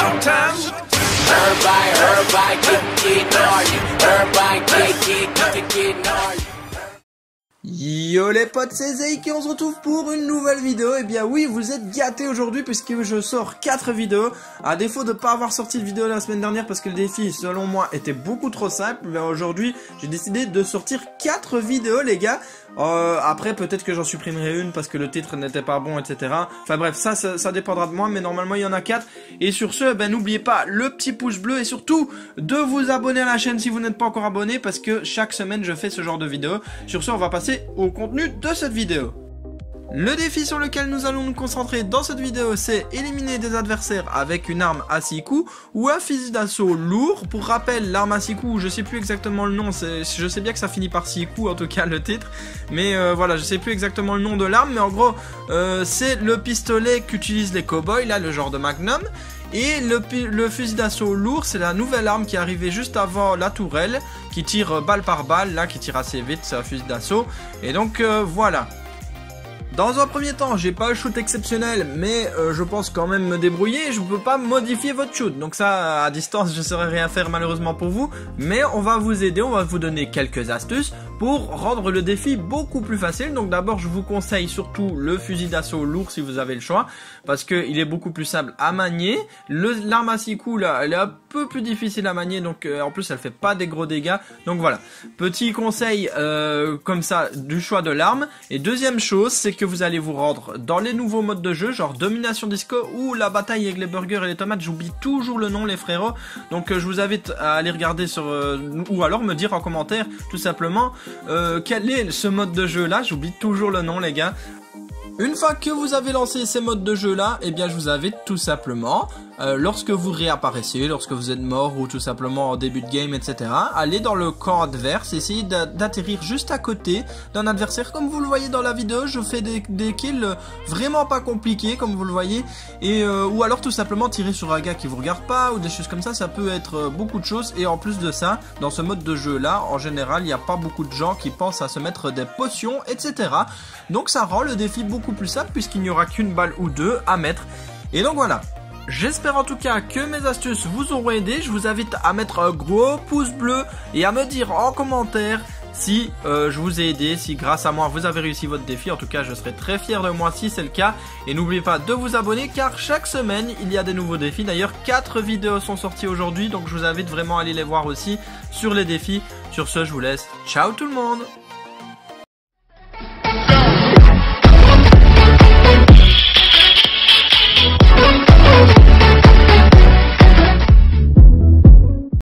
showtime. Yo les potes, c'est TehZayQ et on se retrouve pour une nouvelle vidéo. Et bien oui, vous êtes gâtés aujourd'hui puisque je sors 4 vidéos. À défaut de ne pas avoir sorti de vidéo la semaine dernière parce que le défi selon moi était beaucoup trop simple, mais aujourd'hui j'ai décidé de sortir 4 vidéos les gars. Après peut-être que j'en supprimerai une parce que le titre n'était pas bon, etc. Enfin bref, ça dépendra de moi, mais normalement il y en a 4. Et sur ce, ben n'oubliez pas le petit pouce bleu et surtout de vous abonner à la chaîne si vous n'êtes pas encore abonné, parce que chaque semaine je fais ce genre de vidéos. Sur ce, on va passer au contenu de cette vidéo. Le défi sur lequel nous allons nous concentrer dans cette vidéo, c'est éliminer des adversaires avec une arme à 6 coups ou un fusil d'assaut lourd. Pour rappel, l'arme à 6 coups, je sais plus exactement le nom, je sais bien que ça finit par 6 coups en tout cas le titre, mais voilà, je sais plus exactement le nom de l'arme, mais en gros c'est le pistolet qu'utilisent les cowboys, là le genre de magnum. Et le fusil d'assaut lourd, c'est la nouvelle arme qui est arrivée juste avant la tourelle, qui tire balle par balle, là qui tire assez vite, c'est un fusil d'assaut. Et donc voilà. Dans un premier temps, j'ai pas un shoot exceptionnel, mais je pense quand même me débrouiller. Je peux pas modifier votre shoot, donc ça à distance je saurais rien faire malheureusement pour vous, mais on va vous aider, on va vous donner quelques astuces pour rendre le défi beaucoup plus facile. Donc d'abord je vous conseille surtout le fusil d'assaut lourd si vous avez le choix, parce que il est beaucoup plus simple à manier. L'arme à 6 coups là, elle est un peu plus difficile à manier, donc en plus elle fait pas des gros dégâts. Donc voilà, petit conseil comme ça du choix de l'arme. Et deuxième chose, c'est que vous allez vous rendre dans les nouveaux modes de jeu, genre domination disco ou la bataille avec les burgers et les tomates, j'oublie toujours le nom les frérots. Donc je vous invite à aller regarder sur ou alors me dire en commentaire tout simplement quel est ce mode de jeu là, j'oublie toujours le nom les gars. Une fois que vous avez lancé ces modes de jeu là, eh bien je vous invite tout simplement, lorsque vous réapparaissez, lorsque vous êtes mort ou tout simplement en début de game, etc., allez dans le camp adverse, essayez d'atterrir juste à côté d'un adversaire. Comme vous le voyez dans la vidéo, je fais des kills vraiment pas compliqués comme vous le voyez, et ou alors tout simplement tirer sur un gars qui vous regarde pas ou des choses comme ça, ça peut être beaucoup de choses. Et en plus de ça, dans ce mode de jeu là, en général, il n'y a pas beaucoup de gens qui pensent à se mettre des potions, etc. Donc ça rend le défi beaucoup plus simple puisqu'il n'y aura qu'une balle ou deux à mettre. Et donc voilà, j'espère en tout cas que mes astuces vous auront aidé. Je vous invite à mettre un gros pouce bleu et à me dire en commentaire si je vous ai aidé, si grâce à moi vous avez réussi votre défi. En tout cas je serai très fier de moi si c'est le cas, et n'oubliez pas de vous abonner car chaque semaine il y a des nouveaux défis. D'ailleurs 4 vidéos sont sorties aujourd'hui, donc je vous invite vraiment à aller les voir aussi sur les défis. Sur ce, je vous laisse, ciao tout le monde.